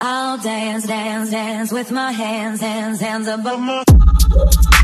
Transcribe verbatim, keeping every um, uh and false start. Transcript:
I'll dance, dance, dance with my hands, hands, hands above my